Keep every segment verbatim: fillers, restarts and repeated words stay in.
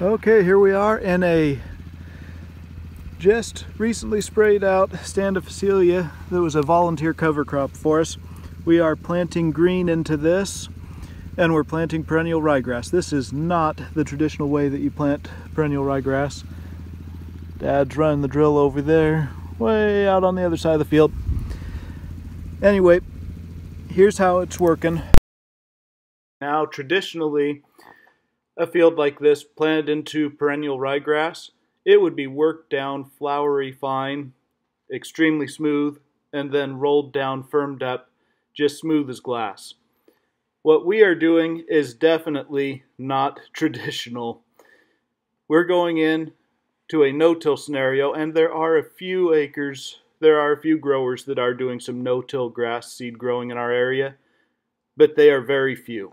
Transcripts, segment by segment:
Okay, here we are in a just recently sprayed out stand of Phacelia that was a volunteer cover crop for us. We are planting green into this, and we're planting perennial ryegrass. This is not the traditional way that you plant perennial ryegrass. Dad's running the drill over there, way out on the other side of the field. Anyway, here's how it's working. Now, traditionally, a field like this planted into perennial ryegrass, it would be worked down flowery fine, extremely smooth, and then rolled down, firmed up, just smooth as glass. What we are doing is definitely not traditional. We're going in to a no-till scenario, and there are a few acres, there are a few growers that are doing some no-till grass seed growing in our area, but they are very few.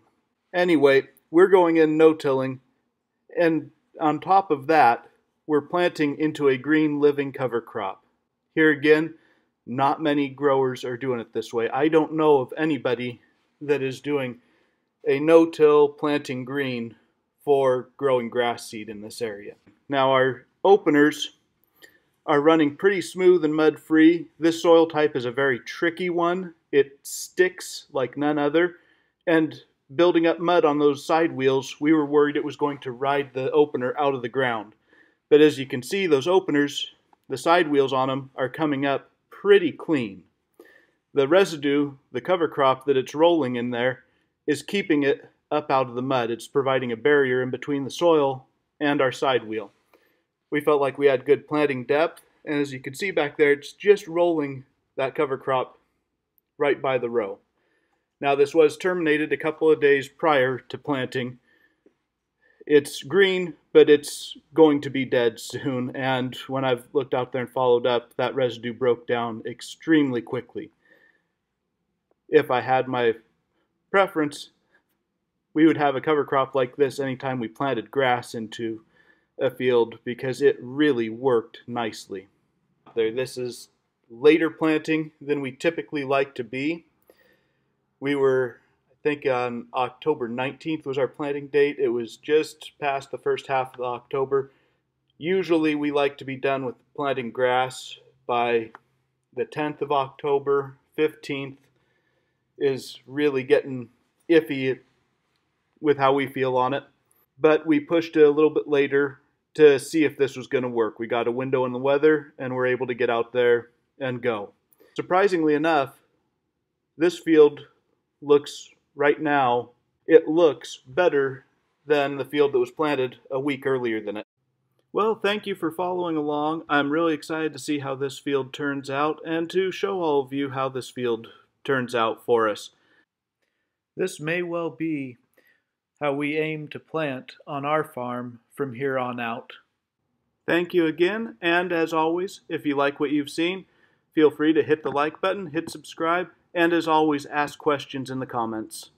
Anyway, we're going in no-tilling, and on top of that, we're planting into a green living cover crop. Here again, not many growers are doing it this way. I don't know of anybody that is doing a no-till planting green for growing grass seed in this area. Now, our openers are running pretty smooth and mud-free. This soil type is a very tricky one. It sticks like none other, and building up mud on those side wheels, we were worried it was going to ride the opener out of the ground. But as you can see, those openers, the side wheels on them, are coming up pretty clean. The residue, the cover crop that it's rolling in there, is keeping it up out of the mud. It's providing a barrier in between the soil and our side wheel. We felt like we had good planting depth, and as you can see back there, it's just rolling that cover crop right by the row. Now, this was terminated a couple of days prior to planting. It's green, but it's going to be dead soon, and when I've looked out there and followed up, that residue broke down extremely quickly. If I had my preference, we would have a cover crop like this anytime we planted grass into a field, because it really worked nicely. There, this is later planting than we typically like to be. We were, I think on October nineteenth was our planting date. It was just past the first half of October. Usually we like to be done with planting grass by the tenth of October. fifteenth is really getting iffy with how we feel on it. But we pushed it a little bit later to see if this was going to work. We got a window in the weather and were able to get out there and go. Surprisingly enough, this field looks right now, it looks better than the field that was planted a week earlier than it. Well, thank you for following along. I'm really excited to see how this field turns out and to show all of you how this field turns out for us. This may well be how we aim to plant on our farm from here on out. Thank you again, and as always, if you like what you've seen, feel free to hit the like button, hit subscribe, and as always, ask questions in the comments.